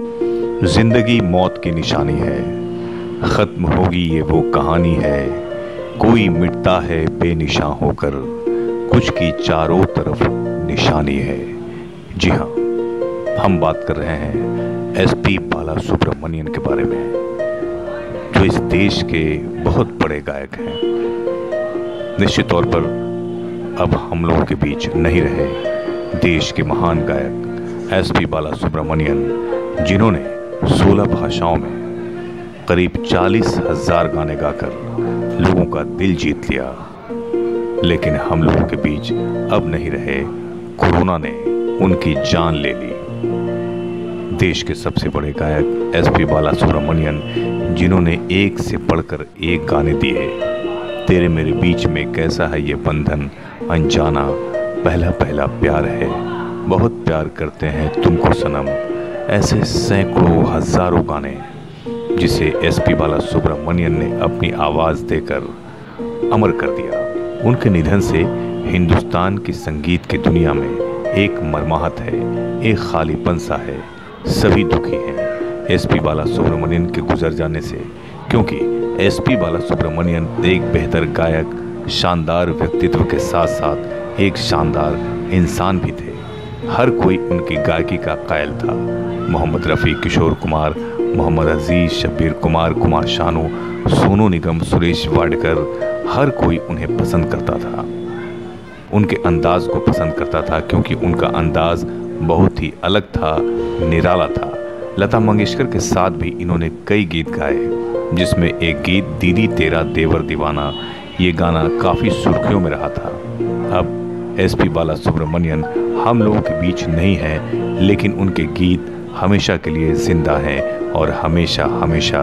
जिंदगी मौत की निशानी है, खत्म होगी ये वो कहानी है। कोई मिटता है बेनिशां होकर, कुछ की चारों तरफ निशानी है। जी हाँ, हम बात कर रहे हैं एस. पी. बालासुब्रमण्यम के बारे में, जो इस देश के बहुत बड़े गायक हैं। निश्चित तौर पर अब हम लोगों के बीच नहीं रहे देश के महान गायक एस. पी. बालासुब्रमण्यम, जिन्होंने 16 भाषाओं में करीब 40,000 गाने गाकर लोगों का दिल जीत लिया। लेकिन हम लोगों के बीच अब नहीं रहे। कोरोना ने उनकी जान ले ली। देश के सबसे बड़े गायक एस. पी. बालासुब्रमण्यम, जिन्होंने एक से बढ़कर एक गाने दिए। तेरे मेरे बीच में कैसा है ये बंधन, अनजाना पहला पहला प्यार है, बहुत प्यार करते हैं तुमको सनम। ऐसे सैकड़ों हज़ारों गाने जिसे एस. पी. बालासुब्रमण्यम ने अपनी आवाज़ देकर अमर कर दिया। उनके निधन से हिंदुस्तान की संगीत की दुनिया में एक मरमाहत है, एक खालीपन सा है। सभी दुखी हैं एस. पी. बालासुब्रमण्यम के गुजर जाने से, क्योंकि एस. पी. बालासुब्रमण्यम एक बेहतर गायक, शानदार व्यक्तित्व के साथ साथ एक शानदार इंसान भी थे। हर कोई उनकी गायकी का कायल था। मोहम्मद रफ़ी, किशोर कुमार, मोहम्मद अजीज, शब्बीर कुमार, कुमार शानू, सोनू निगम, सुरेश वाडकर, हर कोई उन्हें पसंद करता था, उनके अंदाज़ को पसंद करता था, क्योंकि उनका अंदाज़ बहुत ही अलग था, निराला था। लता मंगेशकर के साथ भी इन्होंने कई गीत गाए, जिसमें एक गीत दीदी तेरा देवर दीवाना, ये गाना काफ़ी सुर्खियों में रहा था। अब एस. पी. बालासुब्रमण्यम हम लोगों के बीच नहीं हैं, लेकिन उनके गीत हमेशा के लिए ज़िंदा हैं और हमेशा हमेशा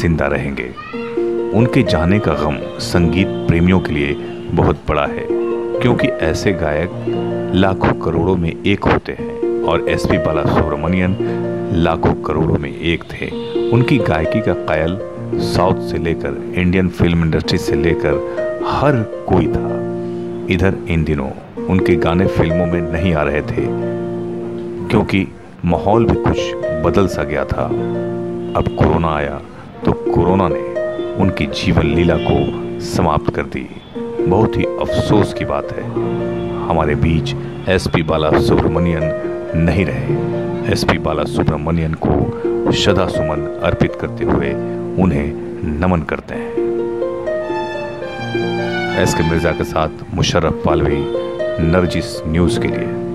ज़िंदा रहेंगे। उनके जाने का गम संगीत प्रेमियों के लिए बहुत बड़ा है, क्योंकि ऐसे गायक लाखों करोड़ों में एक होते हैं और एस. पी. बालासुब्रमण्यम लाखों करोड़ों में एक थे। उनकी गायकी का कायल साउथ से लेकर इंडियन फिल्म इंडस्ट्री से लेकर हर कोई था। इधर इन दिनों उनके गाने फिल्मों में नहीं आ रहे थे, क्योंकि माहौल भी कुछ बदल सा गया था। अब कोरोना आया तो कोरोना ने उनकी जीवन लीला को समाप्त कर दी। बहुत ही अफसोस की बात है, हमारे बीच एस. पी. बालासुब्रमण्यम नहीं रहे। एस. पी. बालासुब्रमण्यम को श्रद्धासुमन अर्पित करते हुए उन्हें नमन करते हैं। एस. के. मिर्ज़ा के साथ मुशर्रफ पालवी, नरगिस न्यूज़ के लिए।